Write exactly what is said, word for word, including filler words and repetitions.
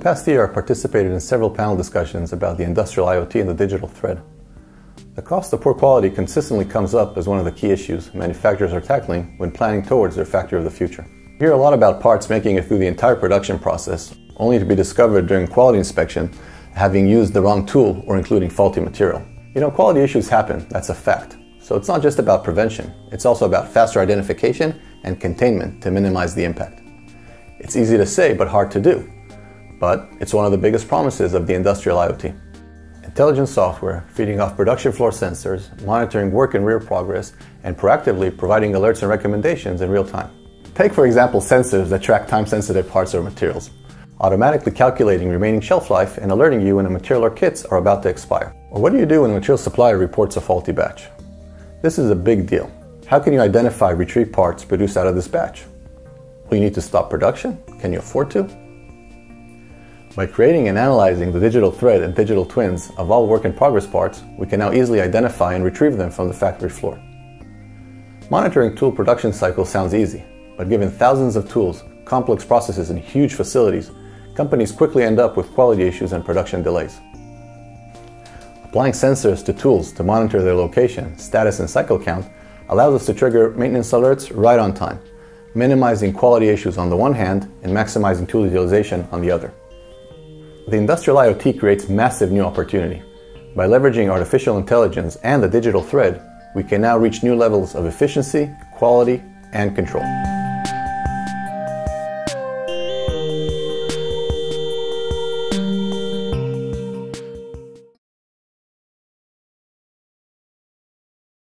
the past year, I participated in several panel discussions about the industrial IoT and the digital thread. The cost of poor quality consistently comes up as one of the key issues manufacturers are tackling when planning towards their factory of the future. We hear a lot about parts making it through the entire production process, only to be discovered during quality inspection having used the wrong tool or including faulty material. You know, quality issues happen, that's a fact. So it's not just about prevention, it's also about faster identification and containment to minimize the impact. It's easy to say, but hard to do. But it's one of the biggest promises of the industrial IoT. Intelligent software, feeding off production floor sensors, monitoring work and rear progress, and proactively providing alerts and recommendations in real time. Take, for example, sensors that track time-sensitive parts or materials, automatically calculating remaining shelf life and alerting you when a material or kits are about to expire. Or what do you do when a material supplier reports a faulty batch? This is a big deal. How can you identify retrieved parts produced out of this batch? Will you need to stop production? Can you afford to? By creating and analyzing the digital thread and digital twins of all work in progress parts, we can now easily identify and retrieve them from the factory floor. Monitoring tool production cycles sounds easy, but given thousands of tools, complex processes, and huge facilities, companies quickly end up with quality issues and production delays. Applying sensors to tools to monitor their location, status, and cycle count allows us to trigger maintenance alerts right on time, minimizing quality issues on the one hand and maximizing tool utilization on the other. The industrial IoT creates massive new opportunity. By leveraging artificial intelligence and the digital thread, we can now reach new levels of efficiency, quality, and control.